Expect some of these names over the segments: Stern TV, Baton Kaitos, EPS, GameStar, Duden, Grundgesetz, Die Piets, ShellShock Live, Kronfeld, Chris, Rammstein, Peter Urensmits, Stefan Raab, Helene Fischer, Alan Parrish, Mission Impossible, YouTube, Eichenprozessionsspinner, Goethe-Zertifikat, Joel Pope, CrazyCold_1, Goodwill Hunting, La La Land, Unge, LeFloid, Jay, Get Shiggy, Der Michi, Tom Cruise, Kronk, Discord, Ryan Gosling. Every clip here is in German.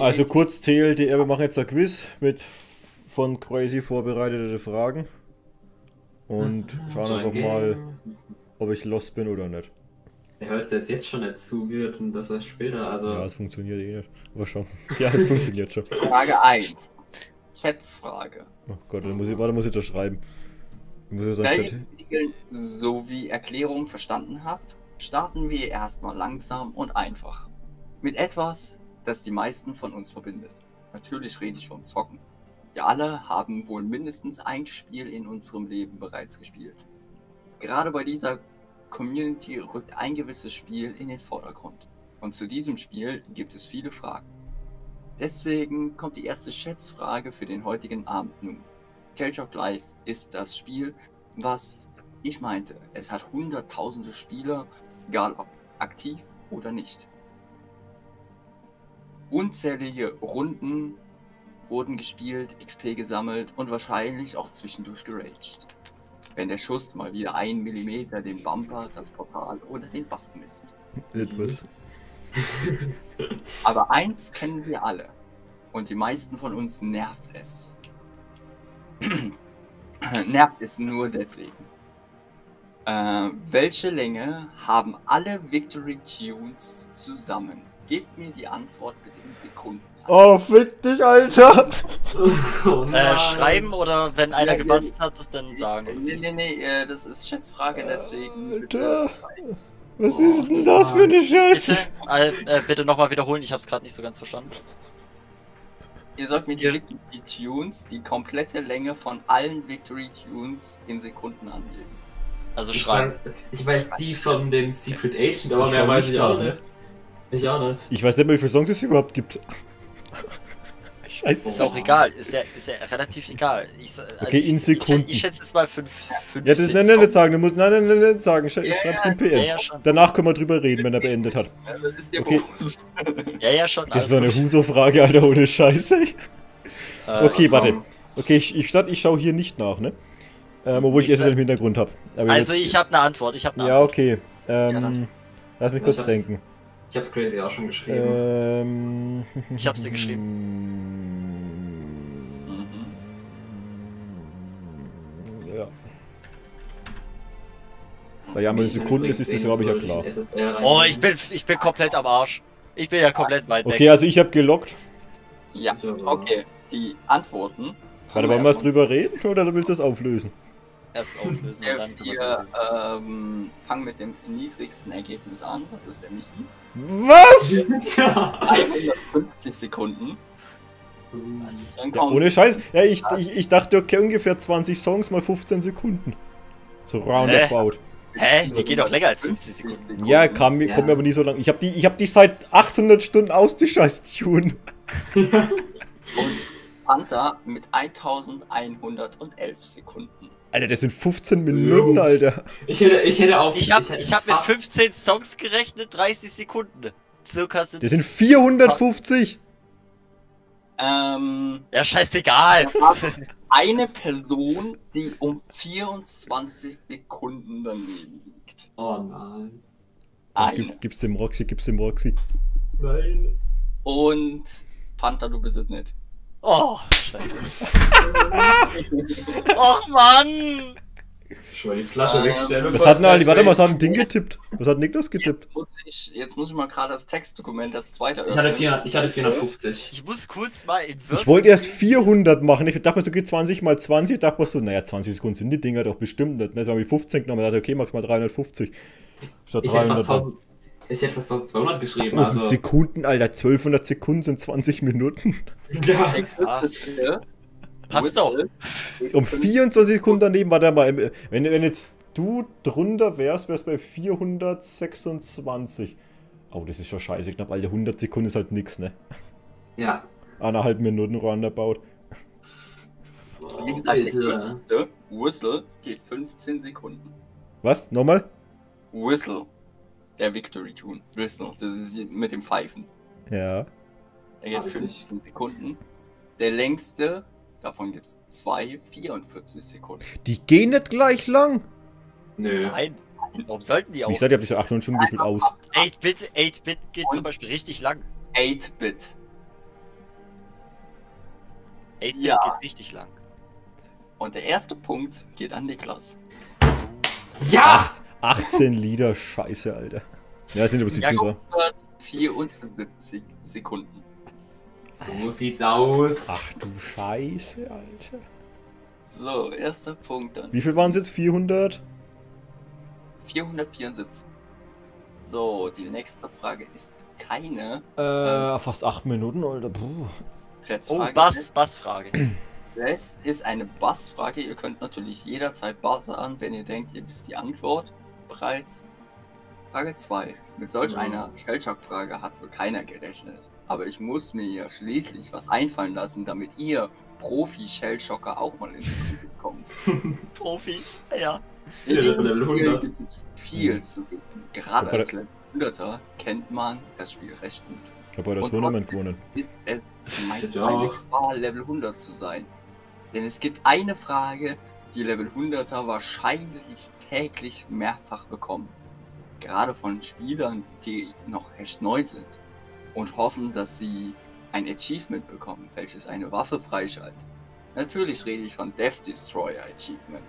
Also kurz TLDR, wir machen jetzt ein Quiz mit von Crazy vorbereiteten Fragen und schauen einfach mal, ob ich lost bin oder nicht. Er hört selbst jetzt schon nicht zu, wird und das erst später, also... Ja, es funktioniert eh nicht, aber schon. Ja, es funktioniert schon. Frage 1. Schätzfrage. Oh Gott, dann muss ich, warte, muss ich das schreiben. Ich muss ja sagen, da ihr die Regeln sowie Erklärungen verstanden habt, starten wir erstmal langsam und einfach. Mit etwas, das die meisten von uns verbindet. Natürlich rede ich vom Zocken. Wir alle haben wohl mindestens ein Spiel in unserem Leben bereits gespielt. Gerade bei dieser Community rückt ein gewisses Spiel in den Vordergrund. Und zu diesem Spiel gibt es viele Fragen. Deswegen kommt die erste Schätzfrage für den heutigen Abend nun. ShellShock Live ist das Spiel, was ich meinte. Es hat hunderttausende Spieler, egal ob aktiv oder nicht. Unzählige Runden wurden gespielt, XP gesammelt und wahrscheinlich auch zwischendurch geraged. Wenn der Schuss mal wieder 1 mm den Bumper, das Portal oder den Buff misst. Etwas. Aber eins kennen wir alle und die meisten von uns nervt es. Nervt es nur deswegen. Welche Länge haben alle Victory Tunes zusammen? Gebt mir die Antwort bitte in Sekunden. Oh, fick dich, Alter! Oh, schreiben oder wenn einer gebastelt hat, das dann sagen? Nee, das ist Schätzfrage, deswegen. Alter! Was ist denn das für eine Scheiße? Bitte nochmal wiederholen, ich hab's gerade nicht so ganz verstanden. Ihr sollt mir direkt die Tunes, die komplette Länge von allen Victory Tunes in Sekunden angeben. Also schreiben. Ich weiß die von dem Secret Agent, aber mehr weiß ich auch nicht. Ich auch nicht. Ich weiß nicht mehr, wie viele Songs es überhaupt gibt. Scheiße. Ist auch egal, ist ja relativ egal. Okay, in Sekunden. Ich schätze jetzt mal 5. Ja, das ist nicht sagen, nein, sagen, schreib's in PM. Danach können wir drüber reden, wenn er beendet hat. Okay. Ja, schon. Das ist so eine Huso-Frage, Alter, ohne Scheiße. Okay, warte. Okay, ich schaue hier nicht nach, ne? Obwohl ich erst im Hintergrund habe. Also, ich habe eine Antwort, Ja, okay. Lass mich kurz denken. Ich hab's Crazy auch schon geschrieben. Ich hab's dir geschrieben. Ja. Naja, mit Sekunden ist das, glaube ich, ja klar. Oh, ich bin komplett am Arsch. Ich bin ja komplett weit weg. Okay, also ich hab gelockt. Ja, okay. Die Antworten. Warte, wollen wir erst drüber reden oder willst du das auflösen? Erst auflösen und dann wir fangen mit dem niedrigsten Ergebnis an, das ist der Michi. Was? 150 Sekunden. Was? Ja, ohne Scheiß. Ja, ich dachte, okay, ungefähr 20 Songs mal 15 Sekunden. So roundabout. Hä? Die geht doch länger als 50 Sekunden. Ja, kommt mir aber nie so lang. Ich hab die seit 800 Stunden aus, die Scheiß-Tune. Und Panther mit 1111 Sekunden. Alter, das sind 15 Minuten, Alter. Ich hab mit 15 Songs gerechnet, 30 Sekunden. Circa sind... Das sind 450! Ja, scheißegal. Eine Person, die um 24 Sekunden daneben liegt. Oh nein. Gib's dem Roxy. Nein. Und... Panther, du bist es nicht. Oh, scheiße. Och, Mann! Ich will die Flasche wegstellen. Was hat ein Ding getippt? Was hat Nick das getippt? Jetzt muss ich mal gerade das Textdokument, das zweite öffnen. Ich hatte 450. Ich muss kurz mal in Wörter. Ich wollte erst 400 machen. Ich dachte mir so, geht 20 mal 20. Ich dachte mir so, naja, 20 Sekunden sind die Dinger doch bestimmt nicht. Das war wie 15 genommen. Ich dachte, okay, mach mal 350. Statt 300. Ich hätte fast 1200 geschrieben. Das sind also Sekunden, Alter. 1200 Sekunden sind 20 Minuten. Ja. Passt auch. Um 24 Sekunden daneben war der mal. Wenn jetzt du drunter wärst, wärst bei 426. Oh, das ist schon scheiße knapp, Alter. 100 Sekunden ist halt nix, ne? Ja. 1,5 Minuten roundabout. Wow. Wie gesagt, der Whistle geht 15 Sekunden. Was? Nochmal? Whistle. Der Victory Tune, Whistle, das ist mit dem Pfeifen. Ja. Der geht 15 Sekunden. Der längste, davon gibt es 2, 44 Sekunden. Die gehen nicht gleich lang! Nö. Nein. Warum sollten die auch? Ich sag, ihr habt nicht so 8 Stunden schon gefühlt aus. 8-Bit geht zum Beispiel richtig lang. 8-Bit. 8-Bit ja. Geht richtig lang. Und der erste Punkt geht an Niklas. Ja! 18 Lieder, scheiße, Alter. Ja, das sind aber die Tüter. 74 Sekunden. So sieht's aus. Ach du Scheiße, Alter. So, erster Punkt dann. Wie viel waren es jetzt? 400? 474. So, die nächste Frage ist keine. Fast 8 Minuten, Alter. Puh. Oh, Bass-Frage. Das ist eine Bass-Frage. Ihr könnt natürlich jederzeit Bass sagen, wenn ihr denkt, ihr wisst die Antwort bereits. Frage 2. Mit solch einer ShellShock-Frage hat wohl keiner gerechnet. Aber ich muss mir ja schließlich was einfallen lassen, damit ihr Profi-Shellshocker auch mal ins Spiel kommt. Profi, ja. In dem Spiel gibt es viel zu wissen. Gerade als Level-100er kennt man das Spiel recht gut. Ich habe bei der Tournament gewonnen. Es meint eine Gefahr, Level 100 zu sein. Denn es gibt eine Frage, die Level 100er wahrscheinlich täglich mehrfach bekommen. Gerade von Spielern, die noch recht neu sind und hoffen, dass sie ein Achievement bekommen, welches eine Waffe freischaltet. Natürlich rede ich von Death Destroyer Achievement.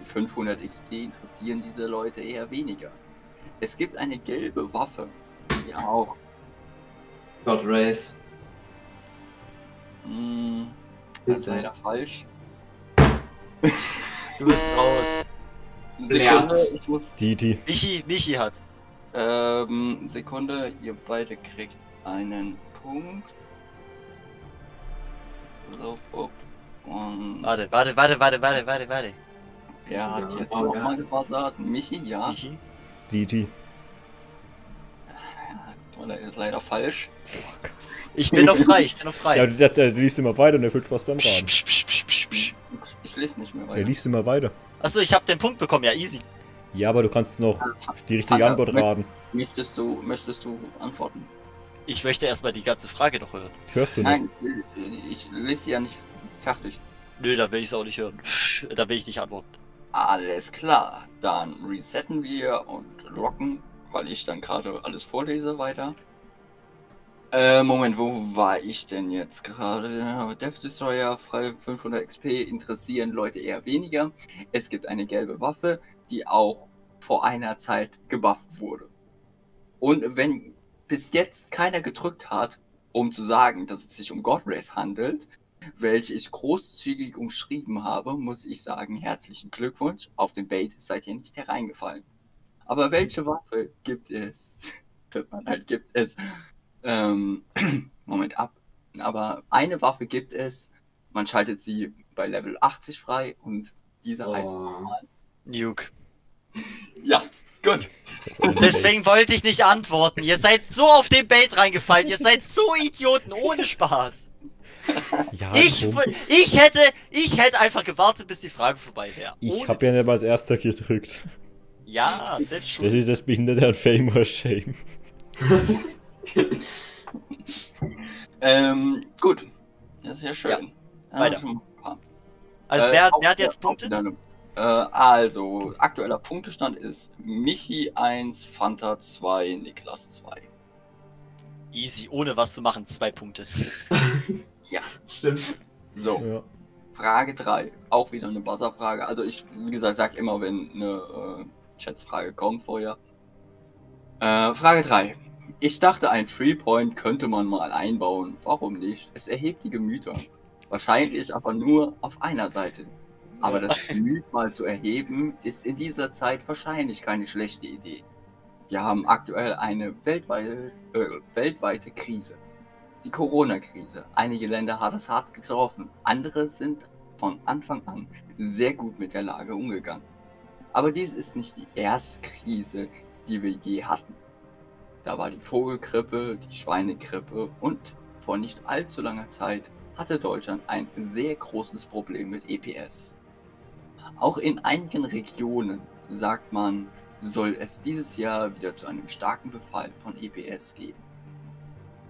Die 500 XP interessieren diese Leute eher weniger. Es gibt eine gelbe Waffe, die auch... God Race. Das ist leider falsch. Du bist raus. Sekunde, ich muss... Michi hat. Sekunde, ihr beide kriegt einen Punkt. So, und... Warte. Er hat jetzt nochmal gebuzzert. Michi, ja. Diti. Oder ist leider falsch. Fuck. Ich bin noch frei, Ja, du liest immer weiter und der fühlt Spaß beim Raten. Ich lese nicht mehr weiter. Der liest immer weiter. Achso, ich habe den Punkt bekommen, ja, easy. Ja, aber du kannst noch die richtige Antwort raten. Möchtest du antworten? Ich möchte erstmal die ganze Frage noch hören. Hörst du nicht? Nein, ich lese sie ja nicht fertig. Nö, da will ich es auch nicht hören. Da will ich nicht antworten. Alles klar, dann resetten wir und locken, weil ich dann gerade alles vorlese weiter. Moment, wo war ich denn jetzt gerade? Death Destroyer, frei 500 XP, interessieren Leute eher weniger. Es gibt eine gelbe Waffe, die auch vor einer Zeit gebufft wurde. Und wenn bis jetzt keiner gedrückt hat, um zu sagen, dass es sich um God Race handelt, welche ich großzügig umschrieben habe, muss ich sagen, herzlichen Glückwunsch, auf den Bait seid ihr nicht hereingefallen. Aber welche Waffe gibt es? Aber eine Waffe gibt es, man schaltet sie bei Level 80 frei und diese heißt Nuke. Ja, gut. Deswegen wollte ich nicht antworten. Ihr seid so auf den Bait reingefallen, ihr seid so Idioten ohne Spaß. Ja, ich hätte einfach gewartet, bis die Frage vorbei wäre. Ich habe ja nicht mal als erster gedrückt. Ja, selbst schon. Das ist das Behinderte an Fame or Shame. Gut. Das ist ja schön. Ja. Weiter. Also wer hat jetzt Punkte? Also, aktueller Punktestand ist Michi 1, Fanta 2, Niklas 2. Easy, ohne was zu machen, 2 Punkte. Ja, stimmt. So, ja. Frage 3, auch wieder eine Buzzer-Frage. Also ich, wie gesagt, sag immer, wenn eine Chats-Frage kommt vorher. Frage 3. Ich dachte, ein Three-Point könnte man mal einbauen. Warum nicht? Es erhebt die Gemüter. Wahrscheinlich aber nur auf einer Seite. Aber das Gemüt mal zu erheben, ist in dieser Zeit wahrscheinlich keine schlechte Idee. Wir haben aktuell eine weltweite Krise. Die Corona-Krise. Einige Länder hat es hart getroffen, andere sind von Anfang an sehr gut mit der Lage umgegangen. Aber dies ist nicht die erste Krise, die wir je hatten. Da war die Vogelgrippe, die Schweinegrippe und vor nicht allzu langer Zeit hatte Deutschland ein sehr großes Problem mit EPS. Auch in einigen Regionen, sagt man, soll es dieses Jahr wieder zu einem starken Befall von EPS geben.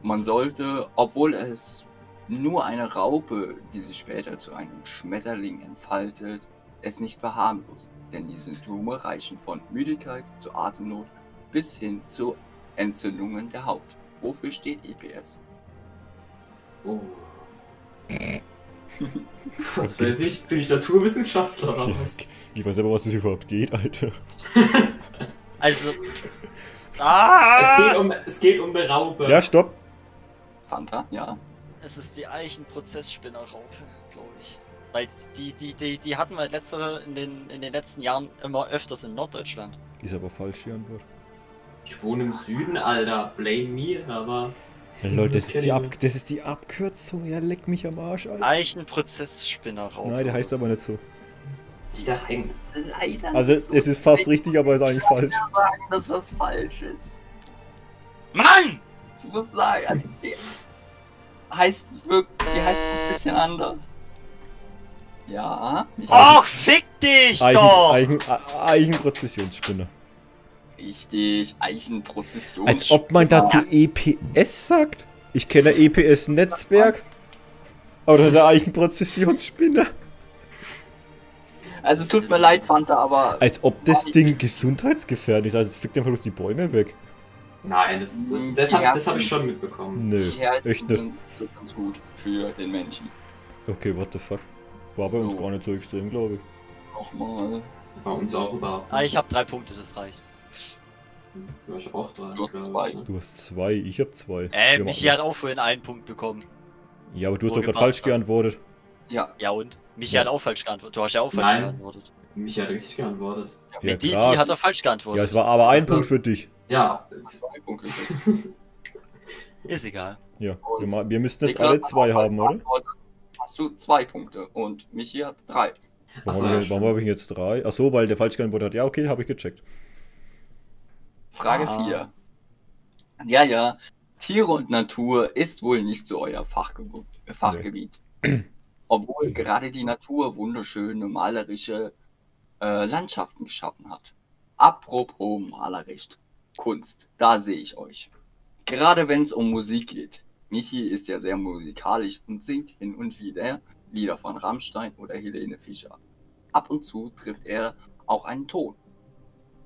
Man sollte, obwohl es nur eine Raupe, die sich später zu einem Schmetterling entfaltet, es nicht verharmlosen, denn die Symptome reichen von Müdigkeit zu Atemnot bis hin zu Entzündungen der Haut. Wofür steht EPS? Oh. Was okay. Weiß ich, bin ich Naturwissenschaftler oder was? Ja, ich weiß aber, was es überhaupt geht, Alter. Also... Ah! Es geht um Raupe. Ja, stopp! Fanta, ja. Es ist die Eichenprozessspinnerraupe, glaube ich. Weil die hatten wir in den letzten Jahren immer öfters in Norddeutschland. Ist aber falsch, die Antwort. Ich wohne im Süden, Alter. Blame me, aber... Ja, Leute, das ist die Abkürzung. Ja, leck mich am Arsch, Alter. Eichenprozessspinnerraupe. Nein, der heißt aber nicht so. Ich dachte eigentlich, leider. Also, es ist fast richtig, aber es ist eigentlich falsch. Ich muss sagen, dass das falsch ist. Mann! Ich muss sagen, die heißt wirklich, die heißt ein bisschen anders. Ja. Och, fick dich doch! Eichenprozessionsspinner. Richtig, Eichenprozessionsspinner. Als ob man dazu EPS sagt? Ich kenne EPS-Netzwerk. Oder der Eichenprozessionsspinner. Also es tut mir leid, Fanta, aber... Als ob das Ding gesundheitsgefährlich ist, also fickt einfach bloß die Bäume weg. Nein, das habe ich schon mitbekommen. Nö, echt nicht. Das ist ganz gut für den Menschen. Okay, what the fuck. War bei uns gar nicht so extrem, glaube ich. Nochmal. Bei uns auch überhaupt nicht. Ah, ich habe 3 Punkte, das reicht. Du hast auch 3. Du hast 2. Du hast 2, ich habe 2. Michi hat auch vorhin 1 Punkt bekommen. Ja, aber du hast doch gerade falsch geantwortet. Ja. Ja und? Michi hat auch falsch geantwortet. Du hast ja auch falsch geantwortet. Michi hat richtig geantwortet. Ja, ja, die hat er falsch geantwortet. Ja, es war aber ein Punkt für dich. Ja, es war ein Punkt für dich. Ist egal. Ja, wir müssten jetzt alle 2 haben, oder? Hast du 2 Punkte und Michi hat 3. Warum habe ich jetzt 3? Achso, weil der falsch geantwortet hat. Ja, okay, habe ich gecheckt. Frage 4. Ja, ja. Tiere und Natur ist wohl nicht so euer Fachgebiet. Nee. Obwohl gerade die Natur wunderschöne malerische Landschaften geschaffen hat. Apropos malerisch. Kunst, da sehe ich euch. Gerade wenn es um Musik geht. Michi ist ja sehr musikalisch und singt hin und wieder Lieder von Rammstein oder Helene Fischer. Ab und zu trifft er auch einen Ton.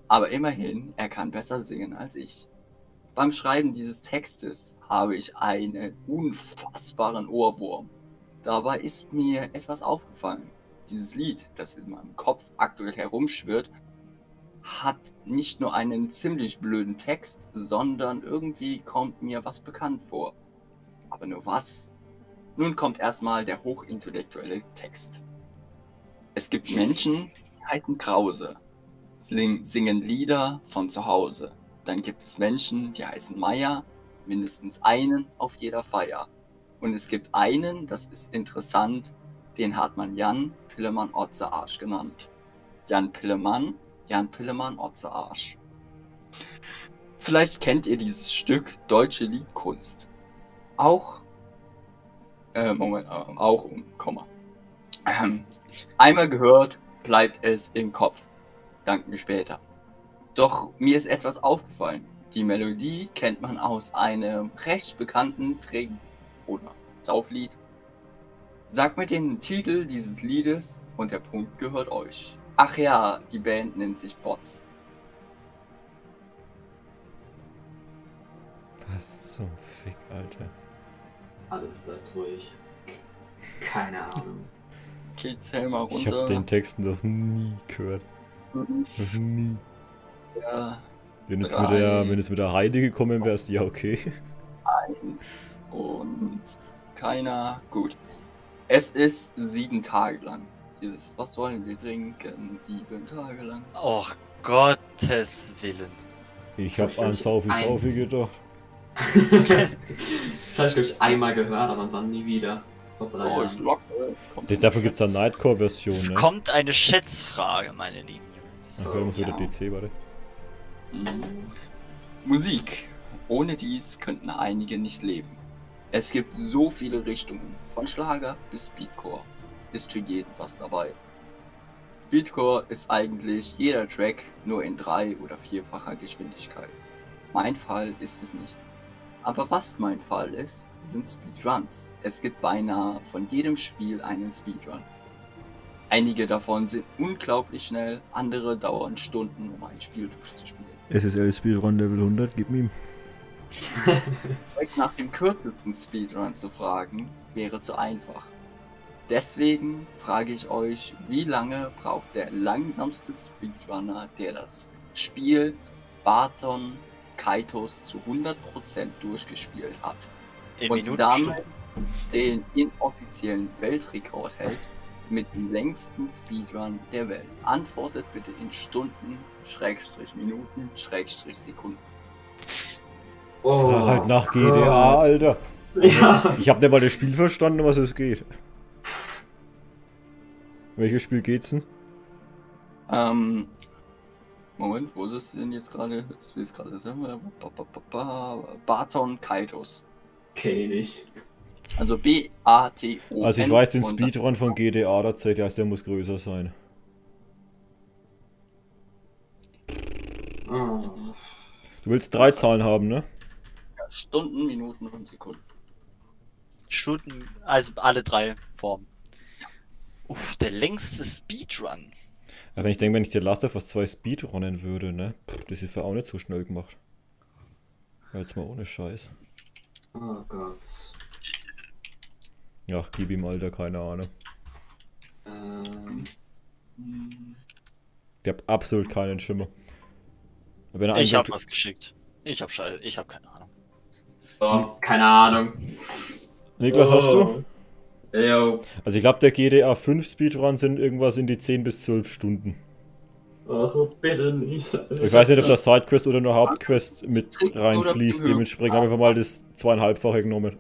Aber immerhin, er kann besser singen als ich. Beim Schreiben dieses Textes habe ich einen unfassbaren Ohrwurm. Dabei ist mir etwas aufgefallen. Dieses Lied, das in meinem Kopf aktuell herumschwirrt, hat nicht nur einen ziemlich blöden Text, sondern irgendwie kommt mir was bekannt vor. Aber nur was? Nun kommt erstmal der hochintellektuelle Text. Es gibt Menschen, die heißen Krause, singen Lieder von zu Hause. Dann gibt es Menschen, die heißen Meier, mindestens einen auf jeder Feier. Und es gibt einen, das ist interessant, den hat man Jan Pillemann Otzearsch genannt. Jan Pillemann Otzearsch. Vielleicht kennt ihr dieses Stück Deutsche Liedkunst. Einmal gehört, bleibt es im Kopf. Dank mir später. Doch mir ist etwas aufgefallen. Die Melodie kennt man aus einem recht bekannten Trägen. Oder Sauflied. Sagt mir den Titel dieses Liedes und der Punkt gehört euch. Ach ja, die Band nennt sich Bots. Was zum Fick, Alter. Alles bleibt ruhig. Keine Ahnung. Okay, zähl mal runter. Ich hab den Text noch nie gehört. Noch nie. Ja. Wenn jetzt mit der Heide gekommen wärst, ja okay. 1 und keiner. Gut. Es ist 7 Tage lang. Dieses, was sollen wir trinken? 7 Tage lang. Och Gottes Willen. Ich hab an Saufi gedacht. Das hab ich glaube ich einmal gehört, aber dann nie wieder. Vor 3 Jahren. Ich lock, dafür gibt's eine Nightcore-Version. Es kommt eine Schätzfrage, meine lieben Jungs. Ach, wir müssen wieder DC, warte. Musik. Ohne dies könnten einige nicht leben. Es gibt so viele Richtungen, von Schlager bis Speedcore. Ist für jeden was dabei. Speedcore ist eigentlich jeder Track nur in 3- oder 4-facher Geschwindigkeit. Mein Fall ist es nicht. Aber was mein Fall ist, sind Speedruns. Es gibt beinahe von jedem Spiel einen Speedrun. Einige davon sind unglaublich schnell, andere dauern Stunden, um ein Spiel durchzuspielen. SSL Speedrun Level 100, gib ihm. Euch nach dem kürzesten Speedrun zu fragen, wäre zu einfach. Deswegen frage ich euch, wie lange braucht der langsamste Speedrunner, der das Spiel Baton Kaitos zu 100% durchgespielt hat und damit den inoffiziellen Weltrekord hält mit dem längsten Speedrun der Welt? Antwortet bitte in Stunden, Schrägstrich Minuten, Schrägstrich Sekunden. Oh, frag halt nach GDA, Alter. Ja. Ich hab nicht mal das Spiel verstanden, was es geht. Welches Spiel geht's denn? Moment, wo ist es denn jetzt gerade? Ist es gerade selber? Baton Kaitos. Okay, nicht. Also B-A-T-O. Also ich weiß den Speedrun von GDA, der Zeit heißt, der muss größer sein. Du willst 3 Zahlen haben, ne? Stunden, Minuten und Sekunden. Stunden, also alle 3 Formen. Uff, der längste Speedrun. Aber ich denke, wenn ich der Last of Us 2 Speedrunnen würde, ne? Pff, das ist ja auch nicht so schnell gemacht. Jetzt mal ohne Scheiß. Oh Gott. Ach, gib ihm, Alter, keine Ahnung. Ich hab absolut keinen Schimmer. Wenn er ich hab was geschickt. Ich hab keine Ahnung. Oh, keine Ahnung. Niklas, hast du? Yo. Also ich glaube, der GDA 5 Speedrun sind irgendwas in die 10 bis 12 Stunden. Oh, bitte nicht. Ich weiß nicht, ob das Sidequest oder nur Hauptquest mit reinfließt. Dementsprechend habe ich einfach mal das 2,5-fache genommen.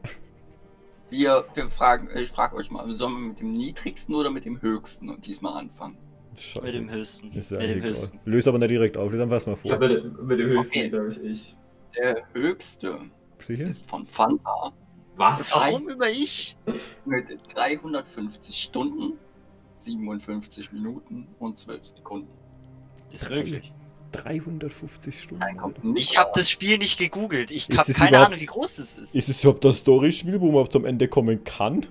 Wir fragen, ich frage euch mal, sollen wir mit dem niedrigsten oder mit dem höchsten und diesmal anfangen? Scheiße. Mit dem höchsten. Ja mit dem höchsten. Löse aber nicht direkt auf, löse einfach erstmal vor. Ich glaube, mit dem höchsten, okay. Glaube ich. Der höchste sicher? Ist von Fanta. Was? Warum über ich? Mit 350 Stunden, 57 Minuten und 12 Sekunden. Ist wirklich? 350 Stunden? Ich habe das Spiel nicht gegoogelt. Ich habe keine Ahnung, wie groß das ist. Ist es überhaupt das Story-Spiel, wo man zum Ende kommen kann?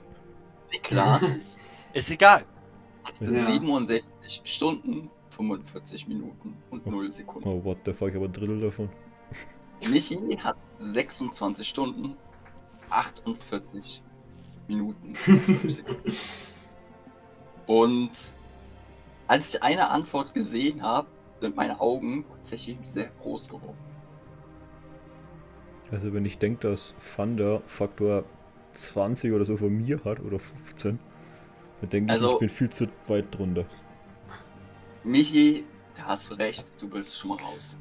Niklas. Ist egal. Hat 67 Stunden, 45 Minuten und 0 Sekunden. Oh, what the fuck, ich habe ein Drittel davon. Michi hat 26 Stunden. 48 Minuten. Und als ich eine Antwort gesehen habe, sind meine Augen tatsächlich sehr groß geworden. Also wenn ich denke, dass Thunder Faktor 20 oder so von mir hat, oder 15, dann denke ich, ich bin viel zu weit drunter. Michi, da hast du recht, du bist schon mal raus.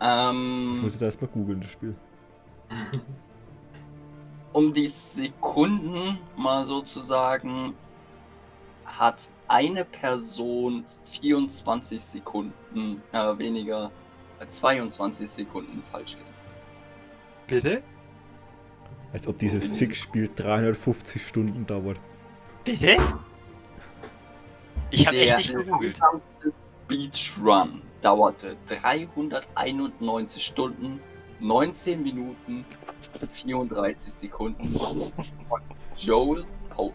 Das muss ich da erstmal googeln, das Spiel. Um die Sekunden mal sozusagen hat eine Person 24 Sekunden, weniger 22 Sekunden falsch getan. Bitte? Als ob dieses Fix-Spiel 350 Stunden dauert. Bitte? Ich hab echt nicht gegoogelt. Speedrun dauerte 391 Stunden, 19 Minuten, 34 Sekunden von Joel Pope.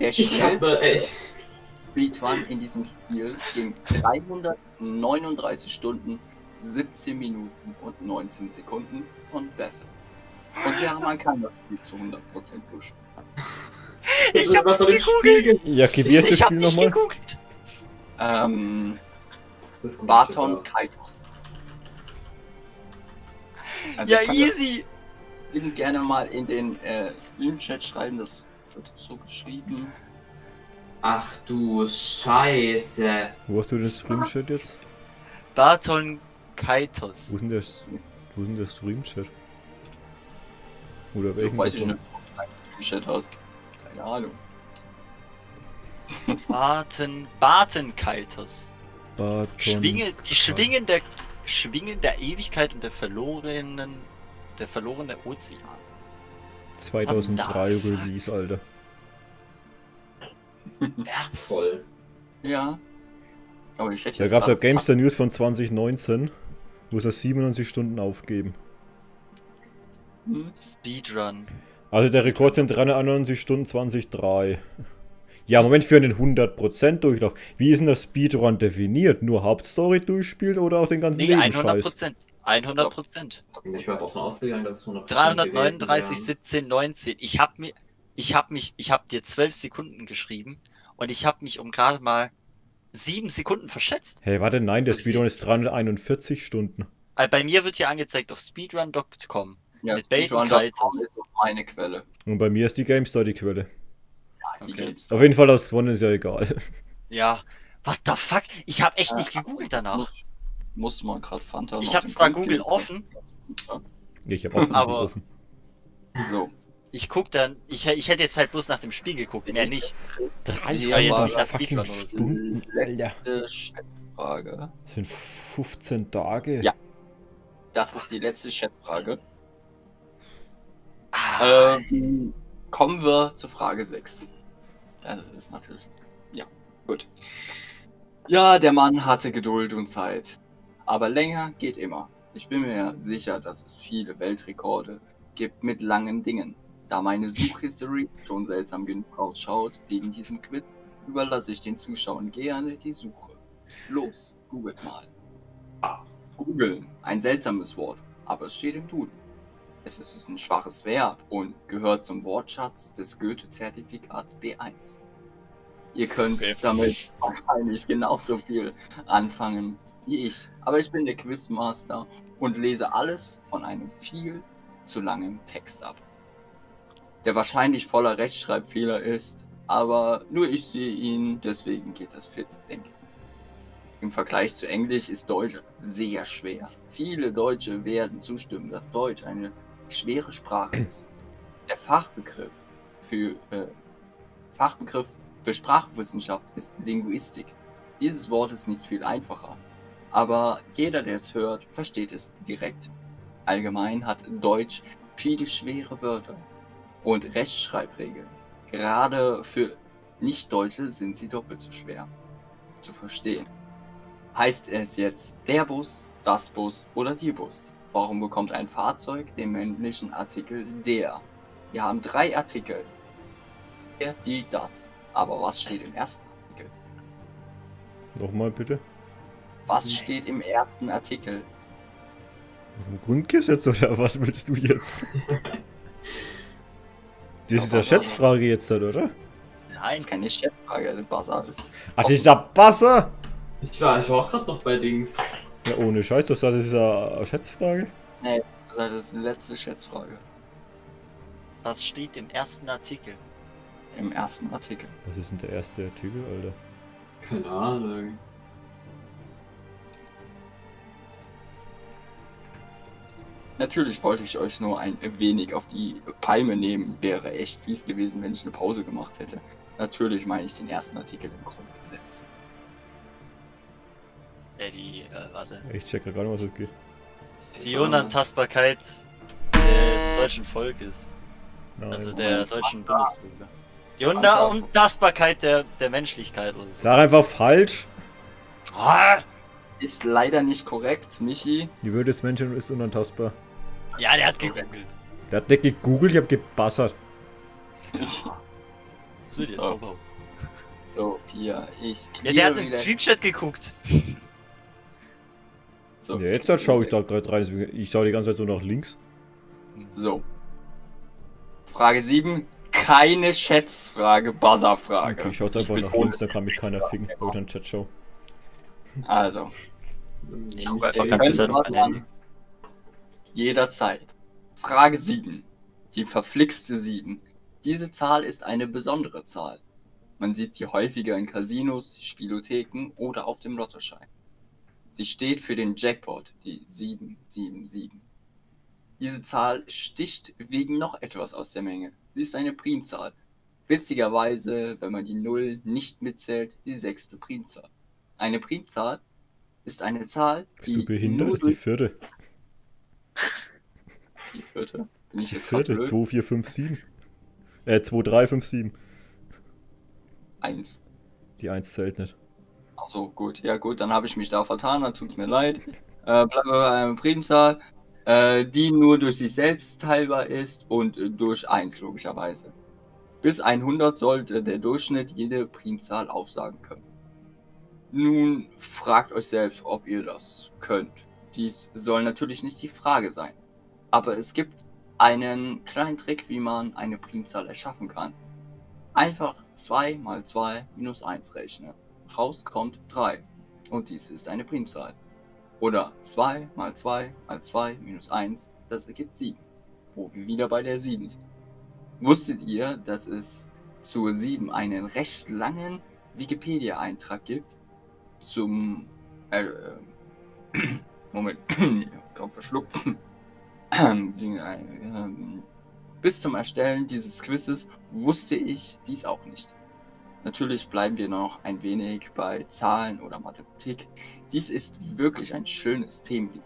Der schnellste Speedrun in diesem Spiel ging 339 Stunden, 17 Minuten und 19 Sekunden von Beth. Und ja, man kann das Spiel zu 100% pushen. Ich hab nicht gegoogelt! Ja, gewirrst das Spiel nochmal? Baton Kaitos. Also ja, easy! Ich würde gerne mal in den Stream-Chat schreiben, das wird so geschrieben. Ach du Scheiße! Wo hast du den Stream-Chat jetzt? Baton Kaitos. Wo ist denn der, Stream-Chat? Oder welchen? Ich weiß nicht, ob du einen Stream-Chat hast. Keine Ahnung. Baton Kaitos. Die Schwingen der Ewigkeit und der verlorene Ozean. 2003 Release, Alter. Das voll. Ja. Aber ich hätte da gab es ja GameStar News von 2019, muss er 97 Stunden aufgeben. Speedrun. Also der Rekord sind 391 Stunden 2003. Ja, Moment, für einen 100% Durchlauf. Wie ist denn das Speedrun definiert? Nur Hauptstory durchspielt oder auch den ganzen Leben? 100%. 100%. Ich war davon ausgegangen, dass es 100% 339, gewesen, 17, 19. Ich habe dir 12 Sekunden geschrieben und ich habe mich um gerade mal 7 Sekunden verschätzt. Hey, warte, nein, so der Speedrun ist 341 Stunden. Also bei mir wird hier angezeigt auf speedrun.com. Ja, mit Baton Kaitos ist meine Quelle. Und bei mir ist die GameStar die Quelle. Ja, die GameStar. Auf jeden Fall, das gewonnen ist ja egal. Ja, what the fuck? Ich habe echt nicht gegoogelt danach. Muss man gerade Fanta. Ich habe zwar Google offen. Ja. Ich habe auch aber offen. So. Ich guck dann, ich hätte jetzt halt bloß nach dem Spiel geguckt, wenn er nicht. 3 Stunden. Letzte Schätzfrage. Das sind 15 Tage. Ja. Das ist die letzte Schätzfrage. Kommen wir zur Frage 6. Das ist natürlich. Ja, gut. Ja, der Mann hatte Geduld und Zeit. Aber länger geht immer. Ich bin mir sicher, dass es viele Weltrekorde gibt mit langen Dingen. Da meine Suchhistory schon seltsam genug ausschaut, wegen diesem Quiz überlasse ich den Zuschauern gerne die Suche. Los, googelt mal. Googeln, ein seltsames Wort, aber es steht im Duden. Es ist ein schwaches Verb und gehört zum Wortschatz des Goethe-Zertifikats B1. Ihr könnt damit wahrscheinlich genauso viel anfangen wie ich. Aber ich bin der Quizmaster und lese alles von einem viel zu langen Text ab, der wahrscheinlich voller Rechtschreibfehler ist, aber nur ich sehe ihn, deswegen geht das fit, denke ich. Im Vergleich zu Englisch ist Deutsch sehr schwer. Viele Deutsche werden zustimmen, dass Deutsch eine schwere Sprache ist. Der Fachbegriff für Sprachwissenschaft ist Linguistik. Dieses Wort ist nicht viel einfacher, aber jeder, der es hört, versteht es direkt. Allgemein hat Deutsch viele schwere Wörter und Rechtschreibregeln. Gerade für Nichtdeutsche sind sie doppelt so schwer zu verstehen. Heißt es jetzt der Bus, das Bus oder die Bus? Warum bekommt ein Fahrzeug den männlichen Artikel der? Wir haben 3 Artikel. Der, die, das. Aber was steht im ersten Artikel? Nochmal bitte. Was steht im ersten Artikel? Im Grundgesetz oder was willst du jetzt? Das ist ja Schätzfrage jetzt, oder? Nein, das ist keine Schätzfrage. Der Buzzer ist. Ach, das ist der Buzzer! Ich war auch gerade noch bei Dings. Ja, ohne Scheiß, du sagst, das ist eine Schätzfrage? Nee, das ist die letzte Schätzfrage. Das steht im ersten Artikel. Im ersten Artikel? Was ist denn der erste Artikel, Alter? Keine Ahnung. Natürlich wollte ich euch nur ein wenig auf die Palme nehmen. Wäre echt fies gewesen, wenn ich eine Pause gemacht hätte. Natürlich meine ich den ersten Artikel im Grundgesetz. Warte. Ich check gar nicht, was es geht. Die Unantastbarkeit des deutschen Volkes. Nein. Also der deutschen Bundesliga. Die Unantastbarkeit der Menschlichkeit oder so. Sag einfach falsch. Ist leider nicht korrekt, Michi. Die Würde des Menschen ist unantastbar. Ja, der hat gegoogelt. Der hat nicht gegoogelt, ich hab gebassert. Das wird jetzt auch. So, hier, der hat im Streamchat geguckt. So, ja, jetzt halt schaue ich da gerade rein. Ich schaue die ganze Zeit so nach links. So. Frage 7. Keine Schätzfrage, Buzzerfrage. Okay, ich schaue einfach nach links, da kann mich keiner ficken. Oder eine Chatshow. Also. Ich gucke einfach ganz normal. Jederzeit. Frage 7. Die verflixte 7. Diese Zahl ist eine besondere Zahl. Man sieht sie häufiger in Casinos, Spielotheken oder auf dem Lottoschein. Sie steht für den Jackpot, die 777. Diese Zahl sticht wegen noch etwas aus der Menge. Sie ist eine Primzahl. Witzigerweise, wenn man die 0 nicht mitzählt, die 6. Primzahl. Eine Primzahl ist eine Zahl, die... Bist du behindert? Ist die 4. Die 4? Bin ich jetzt blöd? Die 4, 2, 4, 5, 7. 2, 3, 5, 7. 1. Die 1 zählt nicht. Ach so, gut, ja gut, dann habe ich mich da vertan, dann tut's mir leid. Bleiben wir bei einer Primzahl, die nur durch sich selbst teilbar ist und durch 1 logischerweise. Bis 100 sollte der Durchschnitt jede Primzahl aufsagen können. Nun fragt euch selbst, ob ihr das könnt. Dies soll natürlich nicht die Frage sein, aber es gibt einen kleinen Trick, wie man eine Primzahl erschaffen kann. Einfach 2 mal 2 minus 1 rechnen. Rauskommt 3 und dies ist eine Primzahl. Oder 2 mal 2 mal 2 minus 1, das ergibt 7, wo wir wieder bei der 7 sind. Wusstet ihr, dass es zur 7 einen recht langen Wikipedia-Eintrag gibt? Zum... Moment, kaum verschluckt. Bis zum Erstellen dieses Quizzes wusste ich dies auch nicht. Natürlich bleiben wir noch ein wenig bei Zahlen oder Mathematik. Dies ist wirklich ein schönes Themengebiet.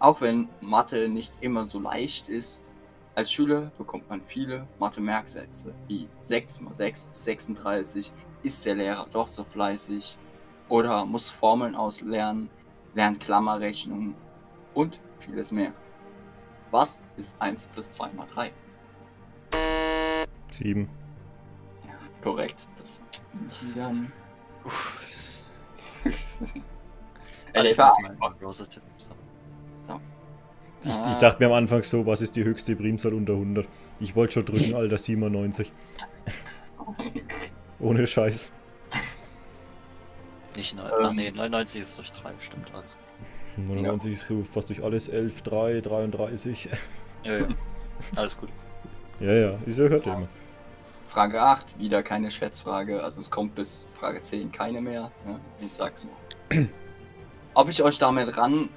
Auch wenn Mathe nicht immer so leicht ist, als Schüler bekommt man viele Mathe-Merksätze, wie 6 mal 6 ist 36, ist der Lehrer doch so fleißig, oder muss Formeln auslernen, lernt Klammerrechnung und vieles mehr. Was ist 1 plus 2 mal 3? 7. Ja, korrekt. Das ist dann... Ich war einfach großer Tipp. Ich dachte mir am Anfang so, was ist die höchste Primzahl unter 100? Ich wollte schon drücken, Alter, 97. Ohne Scheiß. Nicht 9, ach nee, 99 ist durch 3, stimmt alles. 99 ja. Ist so fast durch alles, 11, 3, 33. Ja, ja, alles gut. Ja, ja, ich hört immer. Frage 8, wieder keine Schätzfrage, also es kommt bis Frage 10 keine mehr, ne? Ich sag's nur. Ob ich euch damit ran...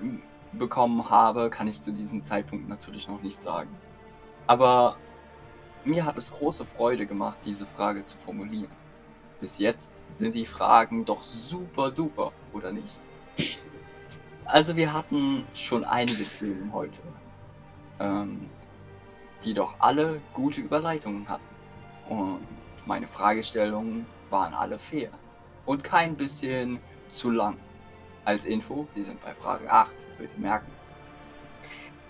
bekommen habe, kann ich zu diesem Zeitpunkt natürlich noch nicht sagen. Aber mir hat es große Freude gemacht, diese Frage zu formulieren. Bis jetzt sind die Fragen doch super duper, oder nicht? Also wir hatten schon einige Themen heute, die doch alle gute Überleitungen hatten. Und meine Fragestellungen waren alle fair und kein bisschen zu lang. Als Info, wir sind bei Frage 8, bitte merken.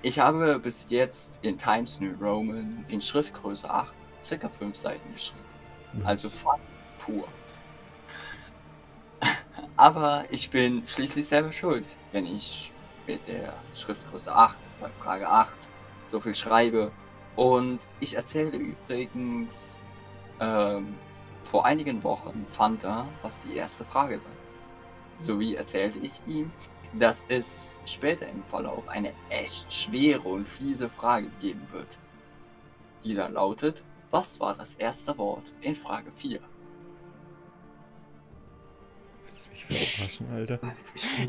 Ich habe bis jetzt in Times New Roman in Schriftgröße 8 ca. 5 Seiten geschrieben. Also Fun pur. Aber ich bin schließlich selber schuld, wenn ich mit der Schriftgröße 8 bei Frage 8 so viel schreibe. Und ich erzähle übrigens, vor einigen Wochen fand er, was die erste Frage sei. Sowie erzählte ich ihm, dass es später im Verlauf eine echt schwere und fiese Frage geben wird. Die da lautet, was war das erste Wort in Frage 4? Willst du mich verarschen, Alter?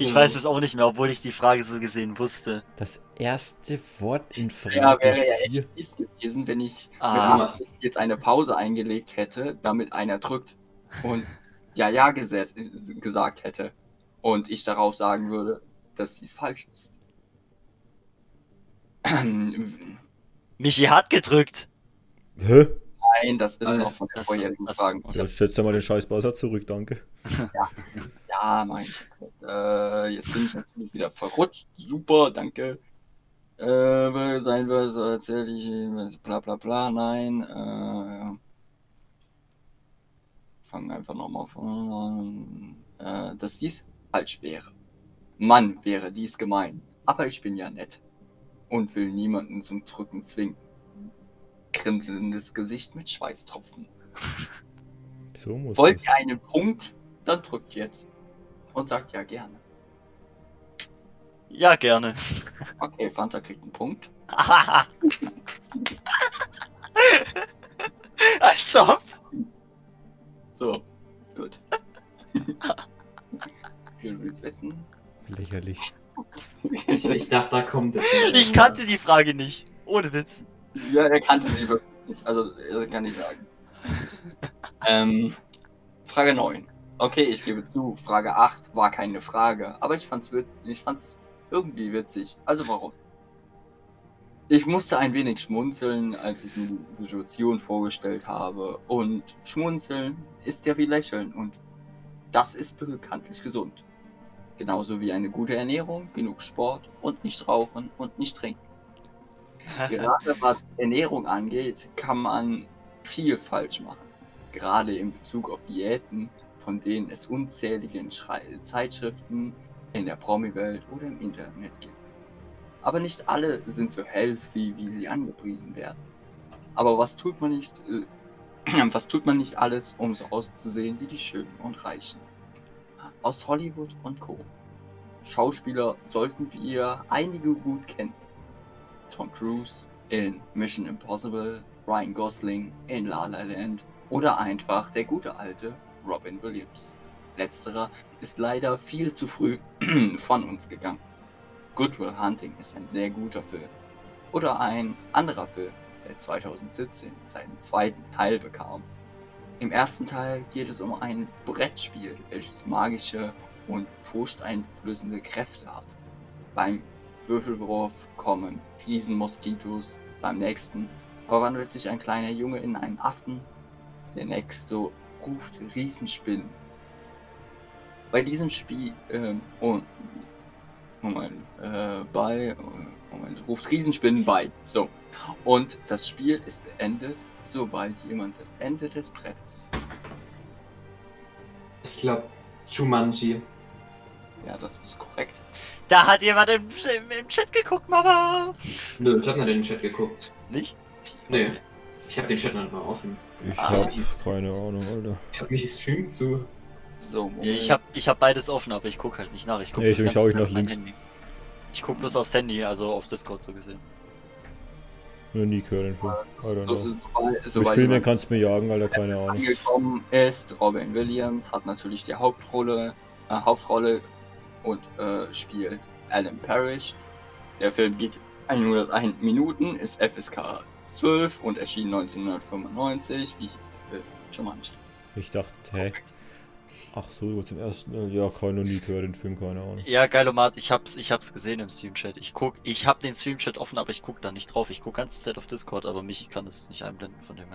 Ich weiß es auch nicht mehr, obwohl ich die Frage so gesehen wusste. Das erste Wort in Frage 4? Ja, wäre ja echt fies gewesen, wenn ich wenn jetzt eine Pause eingelegt hätte, damit einer drückt und... ja gesagt hätte und ich darauf sagen würde, dass dies falsch ist. Michi hat gedrückt. Hä? Nein, das ist noch von der vorherigen Frage. Ja, setz mal den Scheißbuzzer zurück, danke. Ja, ja mein Gott. Jetzt bin ich natürlich wieder verrutscht. Super, danke. Sein wir so erzähl ich bla bla bla, nein. Fangen einfach nochmal von dass dies falsch wäre. Mann, wäre dies gemein. Aber ich bin ja nett und will niemanden zum Drücken zwingen. Grinsendes Gesicht mit Schweißtropfen. So muss wollt ihr einen Punkt? Dann drückt jetzt. Und sagt ja gerne. Ja, gerne. Okay, Fanta kriegt einen Punkt. Als ob. So, gut. Wir resetten. Lächerlich. Ich dachte, da kommt es. Ich kannte die Frage nicht. Ohne Witz. Ja, er kannte sie wirklich nicht. Also, er kann nicht sagen. Frage 9. Okay, ich gebe zu, Frage 8 war keine Frage. Aber ich fand's irgendwie witzig. Also, warum? Ich musste ein wenig schmunzeln, als ich mir die Situation vorgestellt habe. Und schmunzeln ist ja wie lächeln und das ist bekanntlich gesund. Genauso wie eine gute Ernährung, genug Sport und nicht rauchen und nicht trinken. Gerade was Ernährung angeht, kann man viel falsch machen. Gerade in Bezug auf Diäten, von denen es unzählige Zeitschriften, in der Promi-Welt oder im Internet gibt. Aber nicht alle sind so healthy, wie sie angepriesen werden. Aber was tut man nicht alles, um so auszusehen wie die Schönen und Reichen? Aus Hollywood und Co. Schauspieler sollten wir einige gut kennen. Tom Cruise in Mission Impossible, Ryan Gosling in La La Land oder einfach der gute alte Robin Williams. Letzterer ist leider viel zu früh von uns gegangen. Goodwill Hunting ist ein sehr guter Film. Oder ein anderer Film, der 2017 seinen zweiten Teil bekam. Im ersten Teil geht es um ein Brettspiel, welches magische und furchteinflößende Kräfte hat. Beim Würfelwurf kommen Riesenmoskitos, beim nächsten verwandelt sich ein kleiner Junge in einen Affen, der nächste ruft Riesenspinnen. Bei diesem Spiel, ruft Riesenspinnen bei, so. Und das Spiel ist beendet, sobald jemand das Ende des Brettes. Ich glaube, Jumanji. Ja, das ist korrekt. Da hat jemand im Chat geguckt, Mama! Nö, ich hab nicht in den Chat geguckt. Nicht? Nee. Ich hab den Chat nicht mal offen. Ich hab keine Ahnung, Alter. Ich hab mich gestreamt zu. So, Moment. Ich hab beides offen, aber ich guck halt nicht nach. Ich guck nach links. Handy. Ich guck bloß aufs Handy, also auf Discord so gesehen. Nur nie gehört den Film. Filme kannst du mir jagen, Alter, keine Ahnung. Angekommen ist, Robin Williams hat natürlich die Hauptrolle und spielt Alan Parrish. Der Film geht 101 Minuten, ist FSK 12 und erschien 1995. Wie hieß der Film? Jumanji. Ich dachte, hä? Ach so, zum ersten. Ja, keine nie gehört den Film, keine Ahnung. Ja, geilomat, ich hab's gesehen im Streamchat. Ich hab den Streamchat offen, aber ich guck da nicht drauf. Ich guck ganze Zeit auf Discord, aber mich kann das nicht einblenden, von dem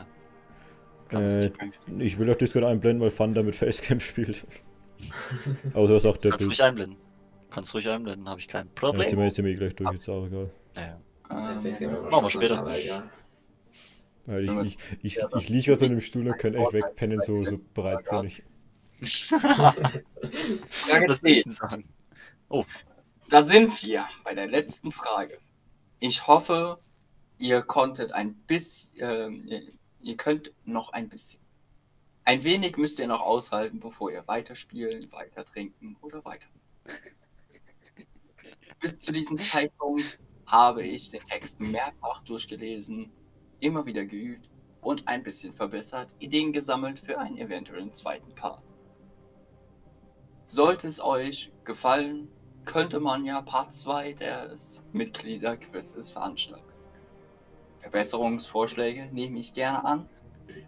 her. Ich will auf Discord einblenden, weil Fun damit Facecam spielt. Außer was sagt der Kannst du ruhig einblenden. Kannst ruhig einblenden, hab ich kein Problem. Ja, jetzt sind wir gleich durch, jetzt auch egal. Machen wir später. Ja, ich lieg gerade in dem Stuhl und kann echt wegpennen, so breit bin ich. Frage das nächste Sachen. Oh. Da sind wir bei der letzten Frage. Ich hoffe, ihr konntet ein bisschen, ihr könnt noch ein bisschen. Ein wenig müsst ihr noch aushalten, bevor ihr weiterspielen, weiter trinken oder weiter. Bis zu diesem Zeitpunkt habe ich den Text mehrfach durchgelesen, immer wieder geübt und ein bisschen verbessert, Ideen gesammelt für einen eventuellen zweiten Part. Sollte es euch gefallen, könnte man ja Part 2 des Mitgliederquizzes veranstalten. Verbesserungsvorschläge nehme ich gerne an.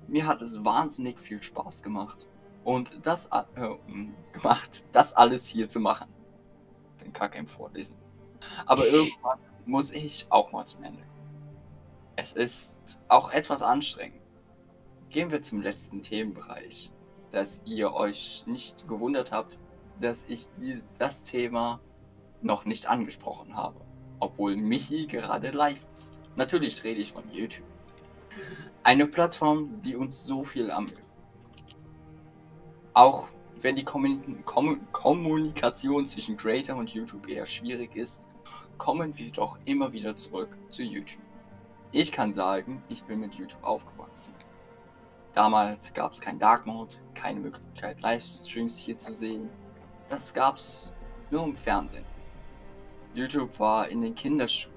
Mir hat es wahnsinnig viel Spaß gemacht. Und das alles hier zu machen. Bin kacke im Vorlesen. Aber irgendwann muss ich auch mal zum Ende. Es ist auch etwas anstrengend. Gehen wir zum letzten Themenbereich. Dass ihr euch nicht gewundert habt, dass ich das Thema noch nicht angesprochen habe, obwohl Michi gerade live ist. Natürlich rede ich von YouTube. Eine Plattform, die uns so viel anbietet. Auch wenn die Kommunikation zwischen Creator und YouTube eher schwierig ist, kommen wir doch immer wieder zurück zu YouTube. Ich kann sagen, ich bin mit YouTube aufgewachsen. Damals gab es kein Dark Mode, keine Möglichkeit Livestreams hier zu sehen. Das gab's nur im Fernsehen. YouTube war in den Kinderschuhen.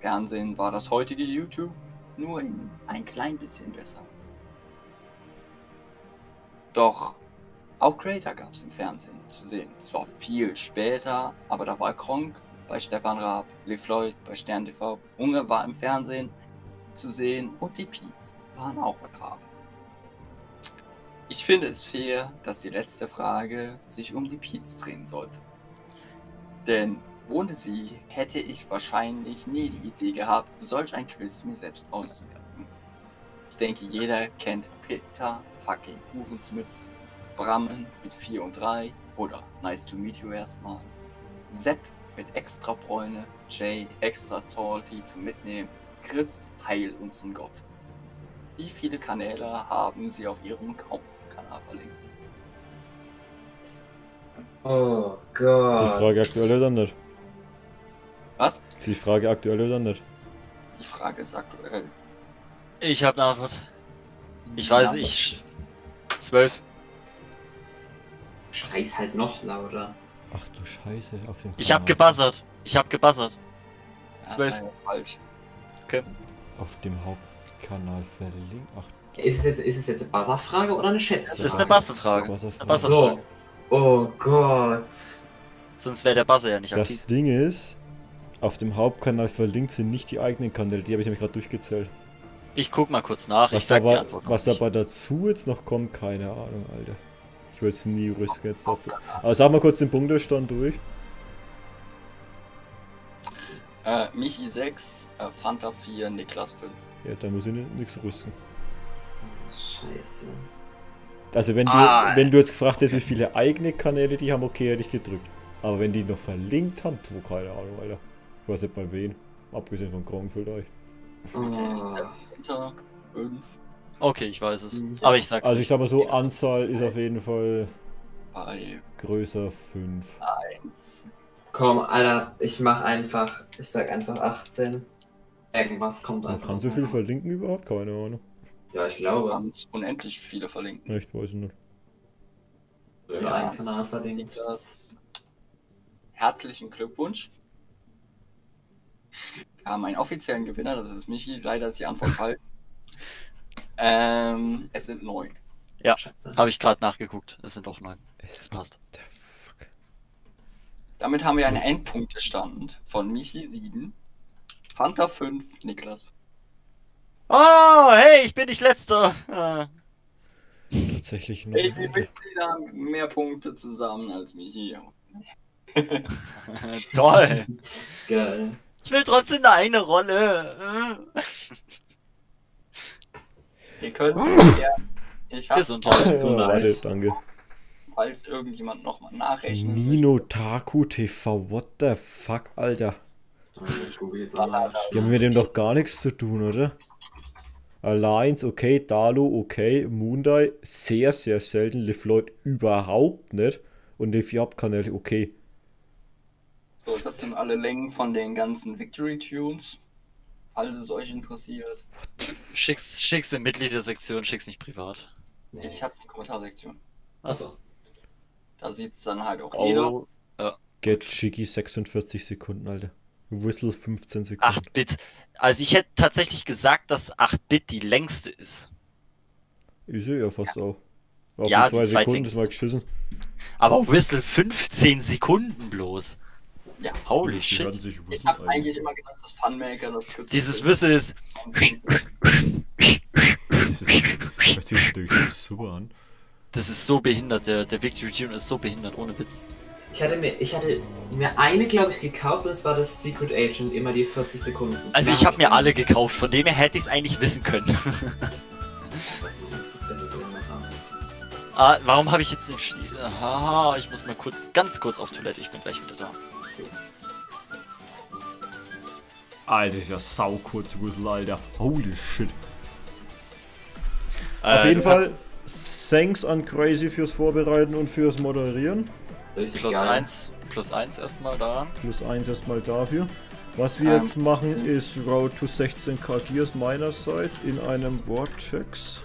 Fernsehen war das heutige YouTube, nur ein klein bisschen besser. Doch auch Creator gab es im Fernsehen zu sehen. Zwar viel später, aber da war Kronk bei Stefan Raab, LeFloid bei Stern TV, Unge war im Fernsehen zu sehen und die Piets waren auch bei Raab. Ich finde es fair, dass die letzte Frage sich um die Piets drehen sollte. Denn ohne sie hätte ich wahrscheinlich nie die Idee gehabt, solch ein Quiz mir selbst auszuwerten. Ich denke, jeder kennt Peter fucking Urensmits, Brammen mit 4 und 3 oder Nice to Meet You erstmal, Sepp mit extra Bräune, Jay extra salty zum Mitnehmen, Chris heil unseren Gott. Wie viele Kanäle haben sie auf ihrem Kanal verlinkt? Oh Gott. Die Frage aktuell oder nicht? Was? Die Frage aktuell oder nicht? Die Frage ist aktuell. Ich habe eine Antwort. Ich weiß, ich... 12. Scheiß halt noch lauter. Ach du Scheiße, auf den... Ich hab gebuzzert. Ich hab gebuzzert. 12. Ja, falsch. Okay. Auf dem Hauptkanal verlinkt. Ach. Ist es jetzt eine Buzzerfrage oder eine Schätzfrage? Das ist eine Buzzerfrage. So. Oh Gott. Sonst wäre der Buzzer ja nicht aktiv. Das Ding ist, auf dem Hauptkanal verlinkt sind nicht die eigenen Kanäle. Die habe ich nämlich gerade durchgezählt. Ich guck mal kurz nach. Ich sag die Antwort. Was dabei dazu jetzt noch kommt, keine Ahnung, Alter. Ich würde es nie rüsten jetzt dazu. Aber sag mal kurz den Punktestand durch. Michi 6, Fanta 4, Niklas 5. Ja, da muss ich nichts rüsten. Scheiße. Also wenn du jetzt gefragt hättest, wie viele eigene Kanäle die haben, okay, hätte ich gedrückt. Aber wenn die noch verlinkt haben, puh, keine Ahnung, Alter. Ich weiß nicht bei wen. Abgesehen von Kronfeld euch. Okay, ich weiß es. Aber ich sag's. Also ich sag mal so, Anzahl ist auf jeden Fall größer 5. 1. Komm, Alter, ich mach einfach, ich sag einfach 18. Irgendwas kommt einfach. Kannst du viel verlinken überhaupt? Keine Ahnung. Ja, ich glaube, wir haben unendlich viele verlinken. Echt, weiß ich nicht. Ja, einen Kanal verlinkt. Herzlichen Glückwunsch. Wir haben einen offiziellen Gewinner, das ist Michi. Leider ist die Antwort falsch. Es sind 9. Ja, habe ich gerade nachgeguckt. Es sind auch 9. Das passt. Damit haben wir einen Endpunktestand von Michi 7, Fanta 5, Niklas. Oh, hey, ich bin nicht Letzter! Tatsächlich nur. Die Mitglieder haben mehr Punkte zusammen als Michi. Toll! Geil. Ich will trotzdem eine Rolle! Ihr könnt ja, ich hab Gesundheit. Danke. Falls irgendjemand nochmal nachrechnet. Nino Taku TV, what the fuck, Alter. Das jetzt die haben mit dem doch gar nichts zu tun, oder? Alliance, okay, Dalo, okay, Moondai, sehr, sehr selten, LeFloid überhaupt nicht. Und die 4 Hauptkanäle, okay. So, das sind alle Längen von den ganzen Victory-Tunes. Falls es euch interessiert. Schick's in Mitgliedersektion, schick's nicht privat. Nee. Ich hab's in der Kommentarsektion. Achso. Da sieht's dann halt auch jeder. Ja. Get Shiggy 46 Sekunden, Alter. Whistle 15 Sekunden. 8-Bit. Also ich hätte tatsächlich gesagt, dass 8-Bit die längste ist. Ich sehe ja fast auch. Auf ja, 2 Sekunden ist mal geschissen. Aber Whistle 15 Sekunden bloß. Ja, holy shit. Ich hab eigentlich immer gedacht, das Funmaker, das kürzt. Dieses Whistle ist... Das ist so behindert, der Victory Tune ist so behindert, ohne Witz. Ich hatte mir eine, glaube ich, gekauft, und es war das Secret Agent, immer die 40 Sekunden. Also ich habe mir alle gekauft, von dem her hätte ich es eigentlich wissen können. Ah, warum habe ich jetzt den Stil? Haha, ich muss mal kurz, ganz kurz auf Toilette, ich bin gleich wieder da. Okay. Alter, ist ja sau kurz, Whistle, Alter. Holy shit. Auf jeden Fall... Thanks an Crazy fürs Vorbereiten und fürs Moderieren. Plus 1 erstmal daran. Plus 1 erstmal dafür. Was wir jetzt machen ist Road to 16 Quartiers meinerseits in einem Vortex.